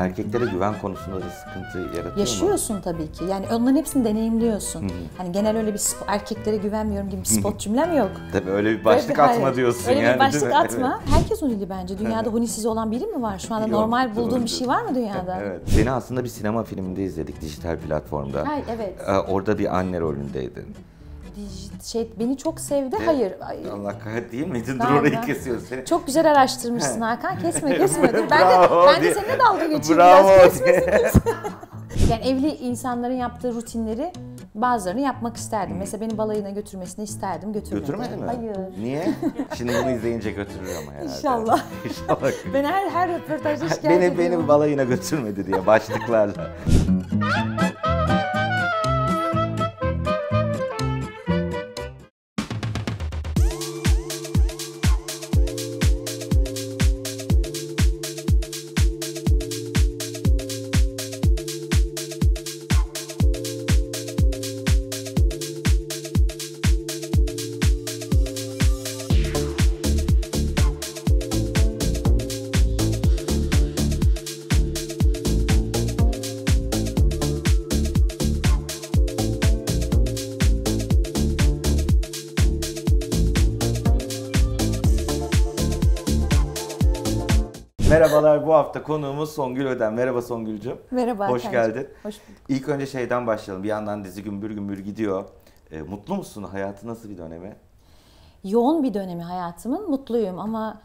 Erkeklere güven konusunda da sıkıntı yaratıyor mu? Yaşıyorsun tabii ki. Yani onların hepsini deneyimliyorsun. Hani genel öyle bir erkeklere güvenmiyorum gibi bir spot cümlem yok. Tabii öyle bir başlık atma diyorsun yani. Öyle bir başlık atma. Herkes hunili bence. Dünyada hunisiz olan biri mi var? Şu anda normal bulduğun bir şey var mı dünyada? Evet. Seni aslında bir sinema filminde izledik, dijital platformda. Hayır, evet. Orada bir anne rolündeydin. Beni çok sevdi, hayır. Allah kahret değil miydi? Dur, orayı kesiyorsun seni. Çok güzel araştırmışsın Hakan, kesme. ben de seninle dalga geçeyim biraz, kesmesin. Yani evli insanların yaptığı rutinleri bazılarını yapmak isterdim. Mesela beni balayına götürmesini isterdim, götürmedi. Götürmedi mi? Hayır. Niye? Şimdi bunu izleyince götürür ama herhalde. İnşallah. İnşallah. Ben her röportajda şikayet ediyorum. Beni balayına götürmedi diye başlıklarla. Merhabalar, bu hafta konuğumuz Songül Öden. Merhaba Songül'cüğüm. Merhaba. Hoş geldin. Hoş bulduk. İlk önce şeyden başlayalım. Bir yandan dizi Gümbür Gümbür Gidiyor. Mutlu musun? Hayatı nasıl bir dönemi? Yoğun bir dönemi hayatımın. Mutluyum ama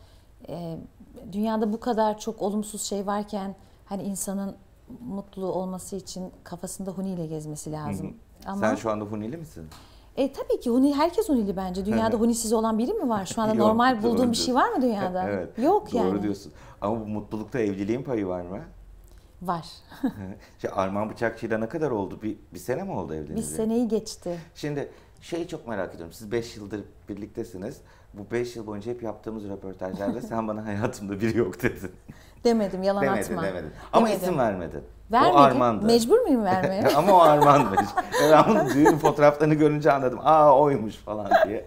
dünyada bu kadar çok olumsuz şey varken hani insanın mutlu olması için kafasında huniyle gezmesi lazım. Ama... Sen şu anda hunili misin? Tabii ki huni, herkes hunili bence. Dünyada hunisiz olan biri mi var? Şu anda yok, normal bulduğum bir şey var mı dünyada? Evet, yok doğru yani. Doğru diyorsun. Ama bu mutlulukta evliliğin payı var mı? Var. Armağan Bıçakçı'yla ne kadar oldu? Bir sene mi oldu evliliğiniz? Bir seneyi geçti. Şimdi şeyi çok merak ediyorum. Siz 5 yıldır birliktesiniz. Bu 5 yıl boyunca hep yaptığımız röportajlarda sen bana hayatımda biri yok dedin. Demedim, yalan atma. Demedim. Ama isim vermedin. O Arman'dı. Mecbur muyum vermeye? Ama o Arman'mış. Ben düğün fotoğraflarını görünce anladım. Aa, oymuş falan diye.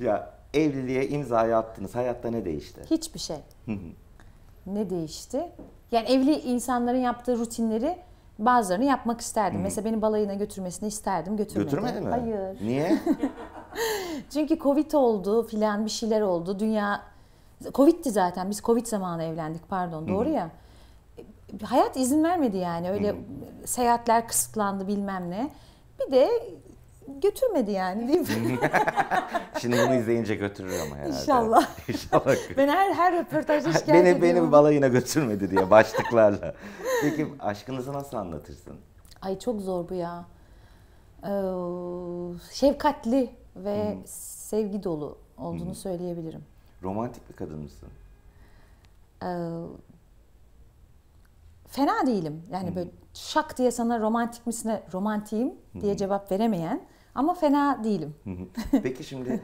Ya evliliğe imzayı attınız. Hayatta ne değişti? Hiçbir şey. Ne değişti? Yani evli insanların yaptığı rutinleri bazılarını yapmak isterdim. Mesela beni balayına götürmesini isterdim. Götürmedi. Götürmedi mi? Hayır. Niye? Çünkü Covid oldu filan, bir şeyler oldu. Dünya... Covid'ti zaten. Biz Covid zamanı evlendik, pardon. Doğru ya. Hayat izin vermedi yani. Öyle seyahatler kısıtlandı bilmem ne. Bir de götürmedi yani, değil mi? Şimdi bunu izleyince götürür ama herhalde. İnşallah. İnşallah. Ben her röportajda şikayet ediyorum. Beni balayına götürmedi diye başlıklarla. Peki aşkınızı nasıl anlatırsın? Ay çok zor bu ya. Şefkatli ve sevgi dolu olduğunu söyleyebilirim. Romantik bir kadın mısın? Fena değilim. Yani böyle şak diye sana romantik misine romantiyim diye cevap veremeyen ama fena değilim. Peki şimdi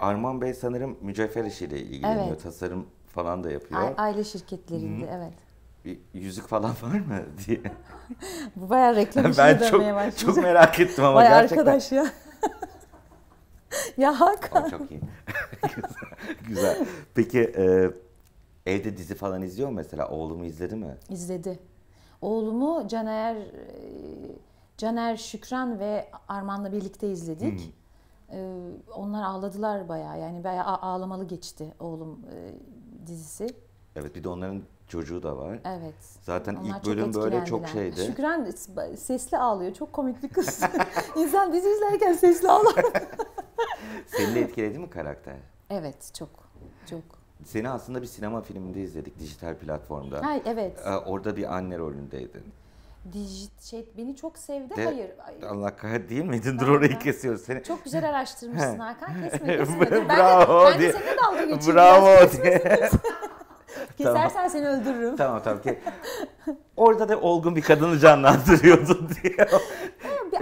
Armağan Bey sanırım mücevher işiyle ilgileniyor. Evet. Tasarım falan da yapıyor. Aile şirketlerinde evet. Bir yüzük falan var mı diye. Bu bayağı reklam işine dönmeye başlayacak. Ben çok merak ettim ama bayağı gerçekten. Bayağı arkadaş ya. Ya Hakan. O çok iyi. Güzel. Peki evde dizi falan izliyor mu mesela? Oğlumu izledi mi? İzledi. Oğlumu Caner Şükran ve Arman'la birlikte izledik. Onlar ağladılar bayağı. Yani bayağı ağlamalı geçti oğlum dizisi. Evet, bir de onların çocuğu da var. Evet. Zaten onlar ilk bölüm böyle çok şeydi. Şükran sesli ağlıyor. Çok komik bir kız. İnsan dizi izlerken sesli ağlar. Seni de etkiledi mi karakter? Evet, çok. Seni aslında bir sinema filminde izledik, dijital platformda. Hayır, evet. Orada bir anne rolündeydin. Beni çok sevdi, hayır. Allah kahret değil miydin? Dur, orayı kesiyoruz seni. Çok güzel araştırmışsın Hakan, kesme. Bravo ben de seninle dalga geçeyim. Bravo diye. Kesersen seni öldürürüm. Tamam. Orada da olgun bir kadını canlandırıyordun diye.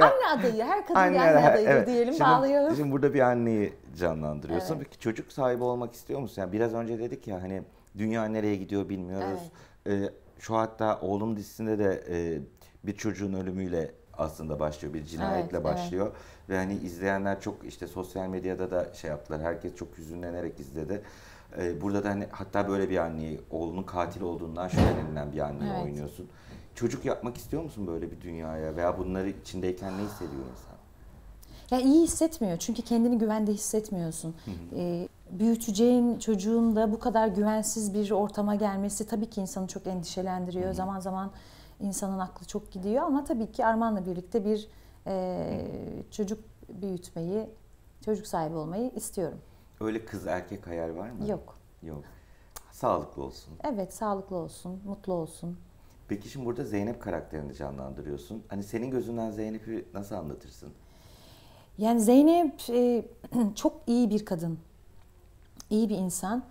Anne adayı, her kadın bir anne adayı diyelim, şimdi, bağlayalım. Şimdi burada bir anneyi canlandırıyorsun. Evet. Peki çocuk sahibi olmak istiyor musun? Yani biraz önce dedik ya hani dünya nereye gidiyor bilmiyoruz. Evet. Şu hatta oğlum dizisinde de bir çocuğun ölümüyle aslında başlıyor, bir cinayetle başlıyor. Ve hani izleyenler çok işte sosyal medyada da şey yaptılar, herkes çok hüzünlenerek izledi. Burada da hani hatta böyle bir anneyi, oğlunun katil olduğundan şüphelenilen bir anneyi evet. oynuyorsun. Çocuk yapmak istiyor musun böyle bir dünyaya veya bunları içindeyken ne hissediyor insan? Ya iyi hissetmiyor çünkü kendini güvende hissetmiyorsun. Büyüteceğin çocuğun da bu kadar güvensiz bir ortama gelmesi tabii ki insanı çok endişelendiriyor. Hı-hı. Zaman zaman insanın aklı çok gidiyor ama tabii ki Armağan'la birlikte bir çocuk büyütmeyi, çocuk sahibi olmayı istiyorum. Öyle kız erkek hayal var mı? Yok. Yok. Sağlıklı olsun. Evet, sağlıklı olsun, mutlu olsun. Peki şimdi burada Zeynep karakterini canlandırıyorsun. Hani senin gözünden Zeynep'i nasıl anlatırsın? Yani Zeynep çok iyi bir kadın, iyi bir insan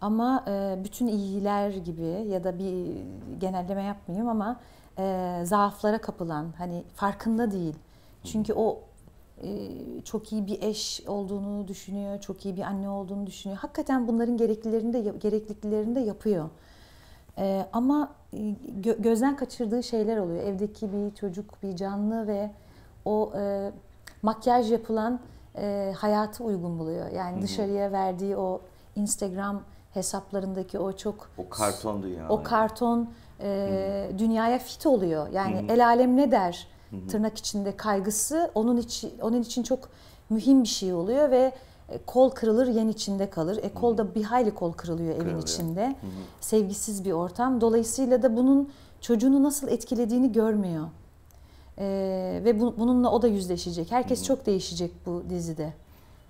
ama bütün iyiler gibi ya da bir genelleme yapmayayım ama zaaflara kapılan, hani farkında değil. Çünkü o çok iyi bir eş olduğunu düşünüyor, çok iyi bir anne olduğunu düşünüyor. Hakikaten bunların gerekliliklerini de yapıyor. Ama gözden kaçırdığı şeyler oluyor. Evdeki bir çocuk, bir canlı ve o makyaj yapılan hayatı uygun buluyor. Yani Hı-hı. dışarıya verdiği o Instagram hesaplarındaki o çok... O karton dünya. O karton dünyaya fit oluyor. Yani Hı-hı. el alem ne der tırnak içinde kaygısı onun için çok mühim bir şey oluyor ve kol kırılır yen içinde kalır. Kolda bir hayli kol kırılıyor evin içinde. Hı-hı. Sevgisiz bir ortam. Dolayısıyla da bunun çocuğunu nasıl etkilediğini görmüyor. Ve bununla o da yüzleşecek. Herkes Hı-hı. çok değişecek bu dizide.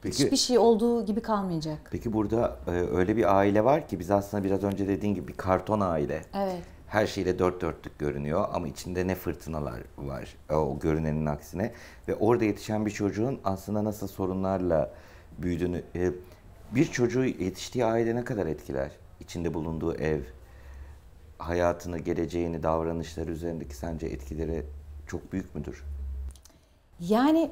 Peki, hiçbir şey olduğu gibi kalmayacak. Peki burada öyle bir aile var ki biz aslında biraz önce dediğin gibi bir karton aile. Evet. Her şeyle dört dörtlük görünüyor ama içinde ne fırtınalar var o görünenin aksine. Ve orada yetişen bir çocuğun aslında nasıl sorunlarla büyüdüğünü, bir çocuğu yetiştiği aile ne kadar etkiler? İçinde bulunduğu ev, hayatını, geleceğini, davranışları üzerindeki sence etkileri çok büyük müdür? Yani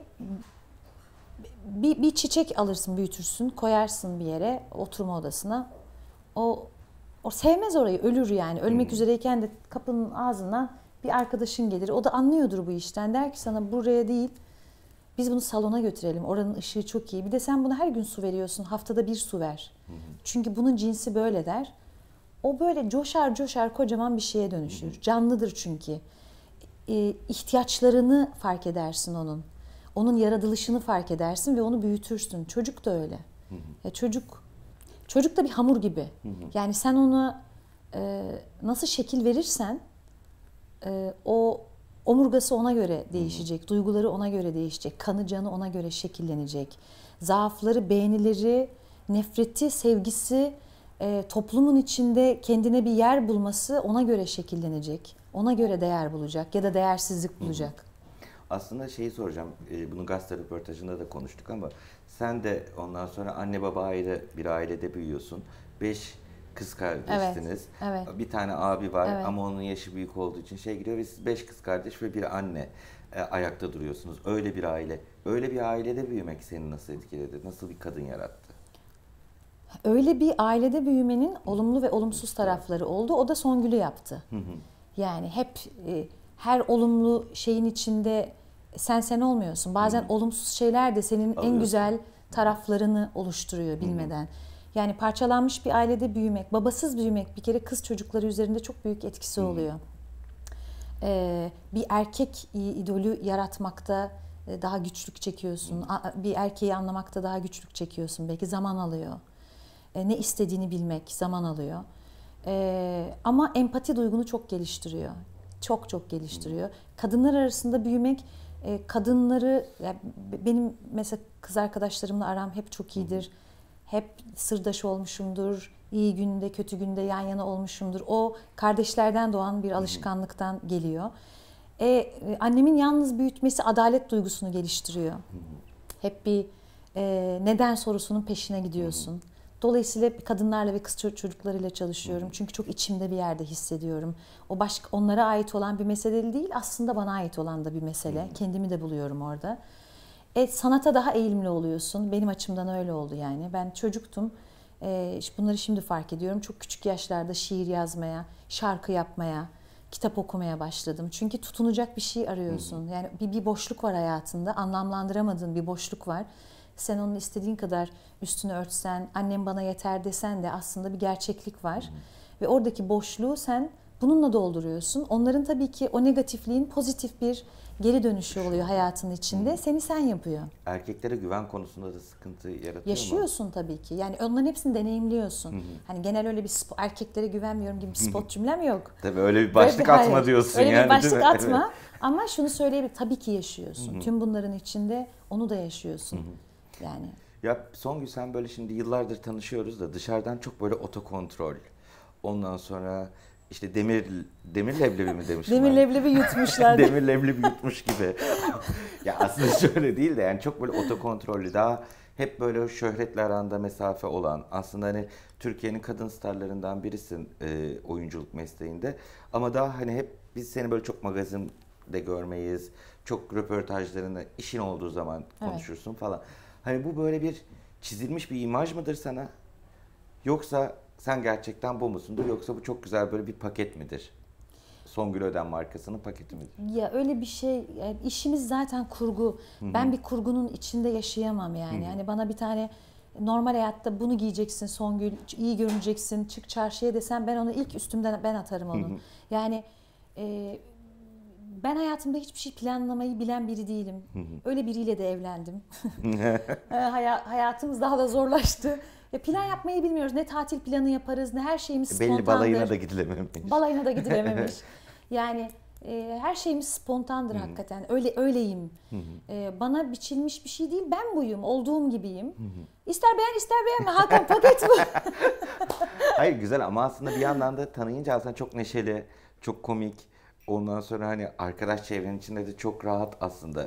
bir çiçek alırsın, büyütürsün, koyarsın bir yere, oturma odasına. O sevmez orayı, ölür yani. Ölmek üzereyken de kapının ağzından bir arkadaşın gelir. O da anlıyordur bu işten. Der ki sana buraya değil, biz bunu salona götürelim. Oranın ışığı çok iyi. Bir de sen buna her gün su veriyorsun. Haftada bir su ver. Hı-hı. Çünkü bunun cinsi böyle der. O böyle coşar coşar kocaman bir şeye dönüşür. Hı-hı. Canlıdır çünkü. İhtiyaçlarını fark edersin onun. Onun yaratılışını fark edersin ve onu büyütürsün. Çocuk da öyle. Hı-hı. Ya Çocuk da bir hamur gibi. Hı hı. Yani sen ona nasıl şekil verirsen o omurgası ona göre değişecek. Hı hı. Duyguları ona göre değişecek. Kanı canı ona göre şekillenecek. Zaafları, beğenileri, nefreti, sevgisi, toplumun içinde kendine bir yer bulması ona göre şekillenecek. Ona göre değer bulacak ya da değersizlik bulacak. Hı hı. Aslında şeyi soracağım, bunu gazete röportajında da konuştuk ama sen de ondan sonra anne baba ayrı bir ailede büyüyorsun. 5 kız kardeşsiniz. Evet, evet. Bir tane abi var evet. ama onun yaşı büyük olduğu için şey gidiyor ve siz 5 kız kardeş ve bir anne ayakta duruyorsunuz. Öyle bir aile. Öyle bir ailede büyümek seni nasıl etkiledi? Nasıl bir kadın yarattı? Öyle bir ailede büyümenin olumlu ve olumsuz tarafları oldu. O da Songül'ü yaptı. Hı hı. Yani hep... her olumlu şeyin içinde sen olmuyorsun. Bazen Hı-hı. olumsuz şeyler de senin Alıyorsun. En güzel taraflarını oluşturuyor bilmeden. Hı-hı. Yani parçalanmış bir ailede büyümek, babasız büyümek bir kere kız çocukları üzerinde çok büyük etkisi Hı-hı. oluyor. Bir erkek idolü yaratmakta daha güçlük çekiyorsun. Hı-hı. Bir erkeği anlamakta daha güçlük çekiyorsun. Belki zaman alıyor. Ne istediğini bilmek zaman alıyor. Ama empati duygunu çok geliştiriyor. Çok çok geliştiriyor. Kadınlar arasında büyümek, kadınları, yani benim mesela kız arkadaşlarımla aram hep çok iyidir. Hep sırdaş olmuşumdur. İyi günde, kötü günde yan yana olmuşumdur. O kardeşlerden doğan bir alışkanlıktan geliyor. Annemin yalnız büyütmesi adalet duygusunu geliştiriyor. Hep bir neden sorusunun peşine gidiyorsun. Dolayısıyla kadınlarla ve kız çocuklarıyla çalışıyorum. Çünkü çok içimde bir yerde hissediyorum. O başka onlara ait olan bir mesele değil, aslında bana ait olan da bir mesele. Kendimi de buluyorum orada. Sanata daha eğilimli oluyorsun. Benim açımdan öyle oldu yani. Ben çocuktum. Bunları şimdi fark ediyorum. Çok küçük yaşlarda şiir yazmaya, şarkı yapmaya, kitap okumaya başladım. Çünkü tutunacak bir şey arıyorsun. Yani bir boşluk var hayatında. Anlamlandıramadığın bir boşluk var. sen onun istediğin kadar üstünü örtsen, annem bana yeter desen de aslında bir gerçeklik var. Ve oradaki boşluğu sen bununla dolduruyorsun. Onların tabii ki o negatifliğin pozitif bir geri dönüşü oluyor hayatının içinde. Seni sen yapıyor. Erkeklere güven konusunda da sıkıntı yaratıyor mu? Yaşıyorsun tabii ki. Yani onların hepsini deneyimliyorsun. Hani genel öyle bir erkeklere güvenmiyorum gibi bir spot cümlem yok. Tabii öyle bir başlık atma diyorsun yani. Öyle bir başlık atma. Evet. Ama şunu söyleyebilirim, tabii ki yaşıyorsun. Tüm bunların içinde onu da yaşıyorsun. Yani. Ya Songül, sen böyle şimdi yıllardır tanışıyoruz da dışarıdan çok böyle otokontrol. Ondan sonra işte demir leblebi mi demiştim? Demir leblebi yutmuşlar. Demir leblebi yutmuş gibi. Ya aslında şöyle değil de yani çok böyle otokontrollü, daha hep böyle şöhretle aranda mesafe olan, aslında hani Türkiye'nin kadın starlarından birisin oyunculuk mesleğinde. Ama daha hani hep biz seni böyle çok magazinde görmeyiz. Çok röportajlarında işin olduğu zaman konuşursun falan. Hani bu böyle bir çizilmiş bir imaj mıdır sana? Yoksa sen gerçekten bu musundur, yoksa bu çok güzel böyle bir paket midir? Songül Öden markasının paketi midir? Ya öyle bir şey, yani işimiz zaten kurgu. Ben bir kurgunun içinde yaşayamam yani. Yani bana bir tane normal hayatta bunu giyeceksin Songül, iyi görüneceksin, çık çarşıya desem ben onu ilk üstümden atarım onu. Yani ben hayatımda hiçbir şey planlamayı bilen biri değilim. Öyle biriyle de evlendim. Hayatımız daha da zorlaştı. Plan yapmayı bilmiyoruz. Ne tatil planı yaparız, ne her şeyimiz spontandır. Belli balayına da gidilememiş. Balayına da gidilememiş. Yani her şeyimiz spontandır hakikaten. Öyleyim. Bana biçilmiş bir şey değil. Ben buyum. Olduğum gibiyim. İster beğen ister beğenme. Hakan paket bu. Hayır, güzel ama aslında bir yandan da tanıyınca aslında çok neşeli, çok komik. Ondan sonra hani arkadaş çevrenin içinde de çok rahat aslında.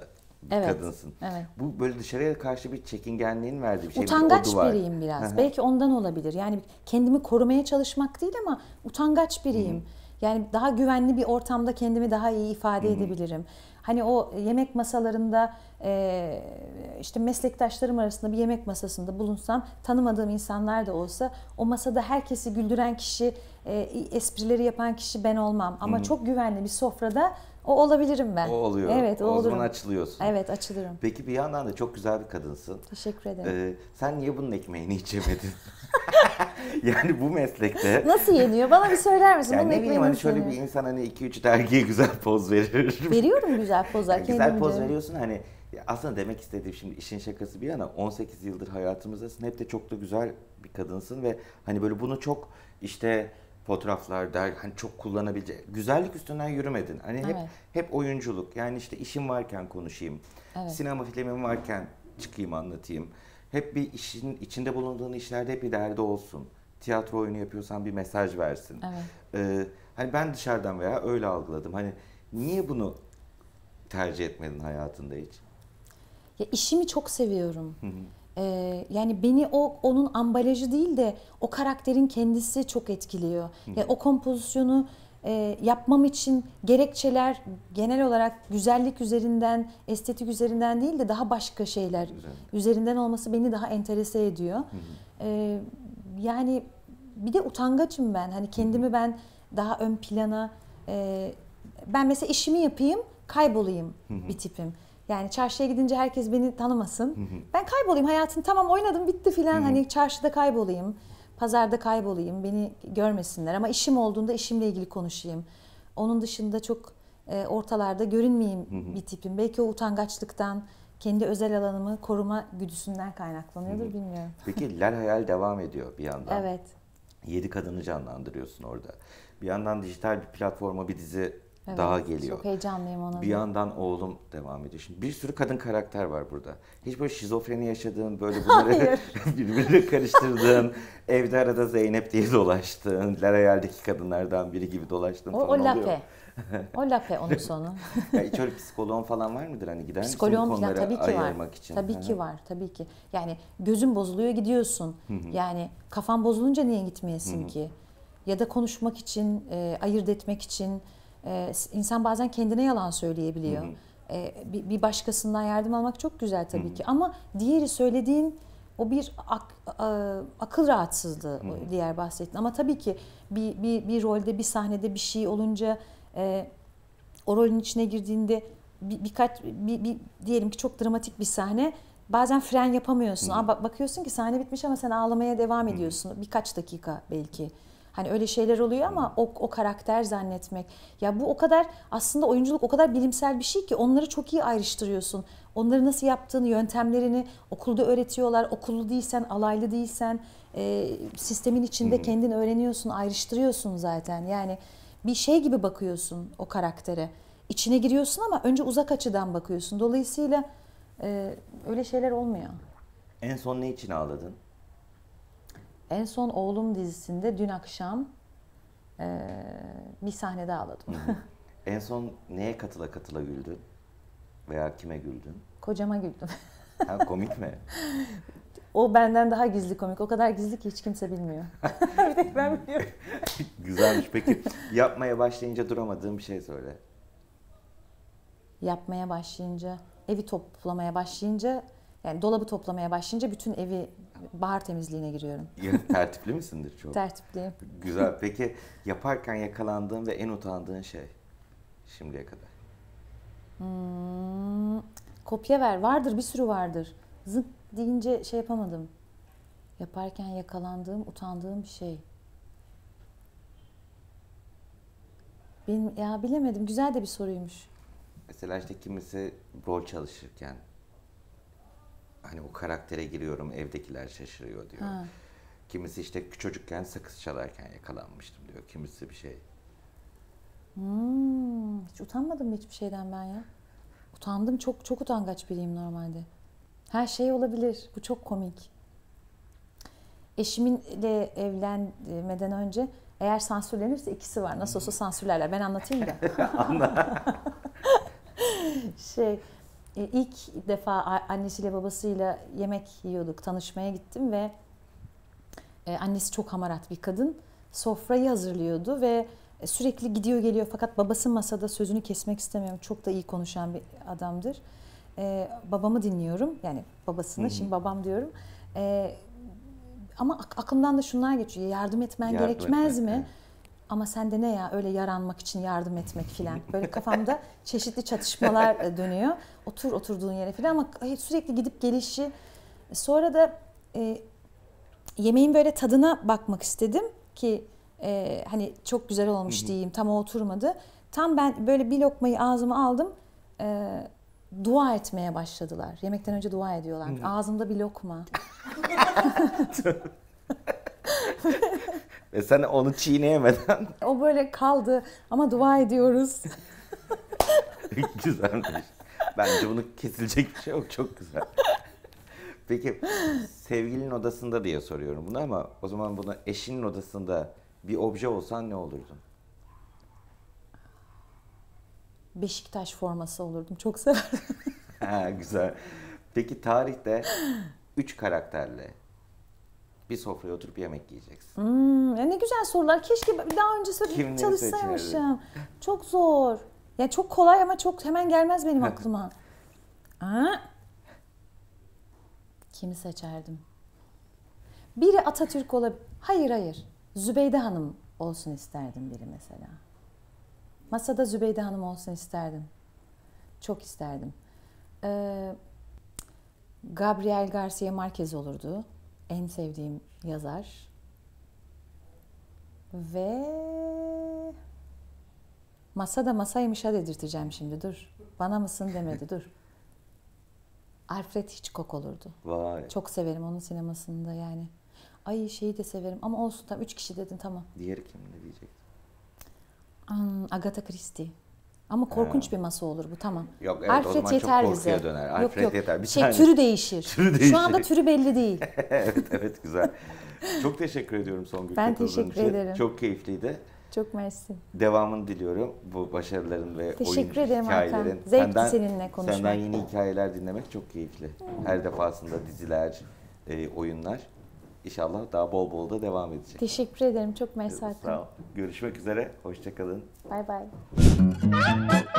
Kadınsın. Bu böyle dışarıya karşı bir çekingenliğin verdiği bir şey. Utangaç biriyim biraz. Belki ondan olabilir. Yani kendimi korumaya çalışmak değil ama utangaç biriyim. Yani daha güvenli bir ortamda kendimi daha iyi ifade edebilirim. Hani o yemek masalarında işte meslektaşlarım arasında bir yemek masasında bulunsam, tanımadığım insanlar da olsa o masada herkesi güldüren kişi, esprileri yapan kişi ben olmam. Ama çok güvenli bir sofrada o olabilirim ben. O oluyor. Evet, o zaman açılıyorsun. Evet, açılırım. Peki bir yandan da çok güzel bir kadınsın. Teşekkür ederim. Sen niye bunun ekmeğini içemedin? Yani bu meslekte. Nasıl yeniyor? Bana bir söyler misin? Yani bunun ekmeğini hani şöyle bir insan hani 2-3 dergiye güzel poz verir. Veriyorum güzel pozlar. Yani güzel poz veriyorsun hani. Aslında demek istediğim, şimdi işin şakası bir yana, 18 yıldır hayatımızdasın. Hep de çok da güzel bir kadınsın ve hani böyle bunu çok işte fotoğraflarda hani çok kullanabilecek, güzellik üstünden yürümedin. Hani hep oyunculuk, yani işte işim varken konuşayım, sinema filmim varken çıkayım anlatayım. Hep bir işin içinde bulunduğun işlerde hep bir derdi olsun. Tiyatro oyunu yapıyorsan bir mesaj versin. Hani ben dışarıdan veya öyle algıladım. Hani niye bunu tercih etmedin hayatında hiç? Ya işimi çok seviyorum. Yani beni onun ambalajı değil de o karakterin kendisi çok etkiliyor. Yani o kompozisyonu yapmam için gerekçeler genel olarak güzellik üzerinden, estetik üzerinden değil de daha başka şeyler üzerinden olması beni daha enterese ediyor. Yani bir de utangaçım ben. Hani kendimi ben daha ön plana, ben mesela işimi yapayım, kaybolayım bir tipim. Yani çarşıya gidince herkes beni tanımasın. Ben kaybolayım hayatım. Tamam, oynadım bitti filan. Hani çarşıda kaybolayım, pazarda kaybolayım. Beni görmesinler ama işim olduğunda işimle ilgili konuşayım. Onun dışında çok ortalarda görünmeyeyim bir tipim. Belki o utangaçlıktan, kendi özel alanımı koruma güdüsünden kaynaklanıyordur, bilmiyorum. Peki Lal Hayal devam ediyor bir yandan. 7 kadını canlandırıyorsun orada. Bir yandan dijital bir platforma bir dizi daha geliyor. Çok heyecanlıyım ona. Bir yandan oğlum devam ediyor. Şimdi bir sürü kadın karakter var burada. Hiç böyle şizofreni yaşadığın, böyle bunları birbirine karıştırdığın, evde arada Zeynep diye dolaştığın, Lal Hayal'deki kadınlardan biri gibi dolaştığın falan oluyor. O lape onun sonu. Ya hiç öyle psikoloğun falan var mıdır? Hani gider misin bu konuları ayırmak için? Tabii ki var. Tabii ki. Yani gözün bozuluyor, gidiyorsun. Yani kafan bozulunca niye gitmeyesin ki? Ya da konuşmak için, ayırt etmek için. İnsan bazen kendine yalan söyleyebiliyor. Bir başkasından yardım almak çok güzel tabii ki. Ama diğeri söylediğin o bir akıl rahatsızlığı, diğer bahsettin. Ama tabii ki bir rolde, bir sahnede bir şey olunca, o rolün içine girdiğinde birkaç diyelim ki çok dramatik bir sahne, bazen fren yapamıyorsun. Aa, bakıyorsun ki sahne bitmiş ama sen ağlamaya devam ediyorsun. Birkaç dakika belki. Hani öyle şeyler oluyor ama o karakter zannetmek. Ya bu o kadar aslında oyunculuk o kadar bilimsel bir şey ki onları çok iyi ayrıştırıyorsun. Onları nasıl yaptığını, yöntemlerini okulda öğretiyorlar. Okullu değilsen, alaylı değilsen sistemin içinde kendin öğreniyorsun, ayrıştırıyorsun zaten. Yani bir şey gibi bakıyorsun o karaktere. İçine giriyorsun ama önce uzak açıdan bakıyorsun. Dolayısıyla öyle şeyler olmuyor. En son ne için ağladın? En son Oğlum dizisinde dün akşam bir sahnede ağladım. En son neye katıla güldün? Veya kime güldün? Kocama güldüm. Ha, komik mi? O benden daha gizli komik. O kadar gizli ki hiç kimse bilmiyor. Bir tek ben biliyorum. Güzelmiş. Peki yapmaya başlayınca duramadığın bir şey söyle. Yapmaya başlayınca, evi toplamaya başlayınca, yani dolabı toplamaya başlayınca bütün evi bahar temizliğine giriyorum. Ya, tertipli misindir çok? Tertipliyim. Güzel. Peki yaparken yakalandığın ve en utandığın şey şimdiye kadar? Kopya ver. Vardır, bir sürü vardır. Zıt deyince şey yapamadım. Yaparken yakalandığım, utandığım bir şey. Ya bilemedim. Güzel de bir soruymuş. Mesela işte kimisi rol çalışırken hani o karaktere giriyorum, evdekiler şaşırıyor diyor. Ha. Kimisi işte çocukken sakız çalarken yakalanmıştım diyor. Kimisi bir şey. Hiç utanmadım hiçbir şeyden ben ya. Utandım. Çok çok utangaç biriyim normalde. Her şey olabilir. Bu çok komik. Eşimle evlenmeden önce eğer sansürlenirse ikisi var. Nasıl olsa sansürlerler. Ben anlatayım da. Anla. İlk defa annesiyle babasıyla yemek yiyorduk. Tanışmaya gittim ve annesi çok hamarat bir kadın. Sofrayı hazırlıyordu ve sürekli gidiyor geliyor fakat babası masada, sözünü kesmek istemiyorum. Çok da iyi konuşan bir adamdır. Babamı dinliyorum. Yani babasını, şimdi babam diyorum. Ama aklımdan da şunlar geçiyor. Yardım etmen gerekmez mi? Ama sen de ne ya öyle yaranmak için yardım etmek filan. Böyle kafamda çeşitli çatışmalar dönüyor. Otur oturduğun yere filan ama sürekli gidip gelişi. Sonra da yemeğin böyle tadına bakmak istedim ki hani çok güzel olmuş diyeyim, tam o oturmadı. Tam ben böyle bir lokmayı ağzıma aldım, dua etmeye başladılar. Yemekten önce dua ediyorlar. Ağzımda bir lokma. Ve sen onu çiğneyemeden... O böyle kaldı ama dua ediyoruz. Güzelmiş. Bence bunu kesilecek bir şey yok. Çok güzel. Peki sevgilinin odasında diye soruyorum bunu ama o zaman bunu eşinin odasında bir obje olsan ne olurdun? Beşiktaş forması olurdum. Çok severdim. Ha, güzel. Peki tarihte 3 karakterle bir sofraya oturup yemek yiyeceksin. Ya ne güzel sorular. Keşke daha önce çalışsaymışım. Çok zor. Ya yani çok kolay ama çok hemen gelmez benim aklıma. Kimi seçerdim? Biri Atatürk olabilir. Hayır. Zübeyde Hanım olsun isterdim biri mesela. Masada Zübeyde Hanım olsun isterdim. Çok isterdim. Gabriel Garcia Marquez olurdu. En sevdiğim yazar. Ve masada masaymış ha dedirteceğim şimdi, dur. Bana mısın demedi, dur. Alfred Hitchcock olurdu. Vay. Çok severim onun sinemasında yani. Ay şeyi de severim ama olsun, tam 3 kişi dedin, tamam. Diğeri kim, ne diyecektin? Agatha Christie. Ama korkunç bir masa olur bu, tamam. Yok, evet, Alfred o zaman yeter çok korkuya bize. Döner. Alfred yok. Yeter. Bir tane. Türü değişir. Şu anda türü belli değil. evet güzel. Çok teşekkür ediyorum Songül. Ben teşekkür ederim. Çok keyifliydi. Çok mersi. Devamını diliyorum bu başarıların ve oyuncu hikayelerin. Zevkli seninle konuşmak. Senden yeni hikayeler dinlemek çok keyifli. Her defasında diziler, oyunlar. İnşallah daha bol bol da devam edecek. Teşekkür ederim. Çok mersi. Sağ ol. Görüşmek üzere. Hoşça kalın. Bay bay.